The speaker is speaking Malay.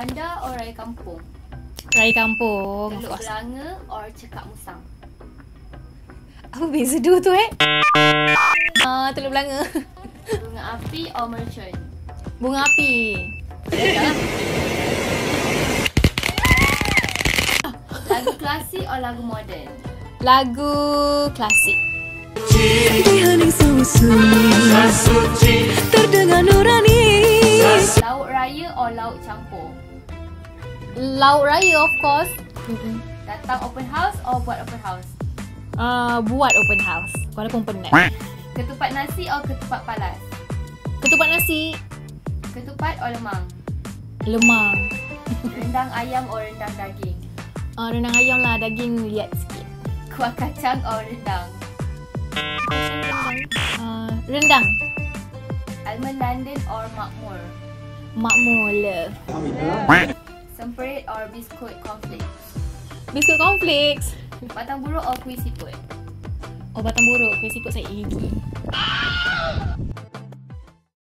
bandar or raya kampung? Raya kampung. Teluk Belanga or Cekak Musang? Apa beza dua tu Teluk Belanga. Bunga api or mercon? Bunga api. Lagu klasik or lagu moden? Lagu klasik. Terdengar nurani. Laut raya or laut campur? Laut raya, of course. Datang open house or buat open house? Buat open house walaupun penat. Ketupat nasi atau ketupat palas? Ketupat nasi. Ketupat atau lemang? Lemang. Rendang ayam atau rendang daging? Rendang ayam lah, daging liat sikit. Kuah kacang atau rendang? Rendang. Almond London atau makmur? Makmur lah. Semperit atau biskut cornflakes? Biskut cornflakes. Batang buruk atau kuih siput? Oh, batang buruk. Kuih siput saya gigi.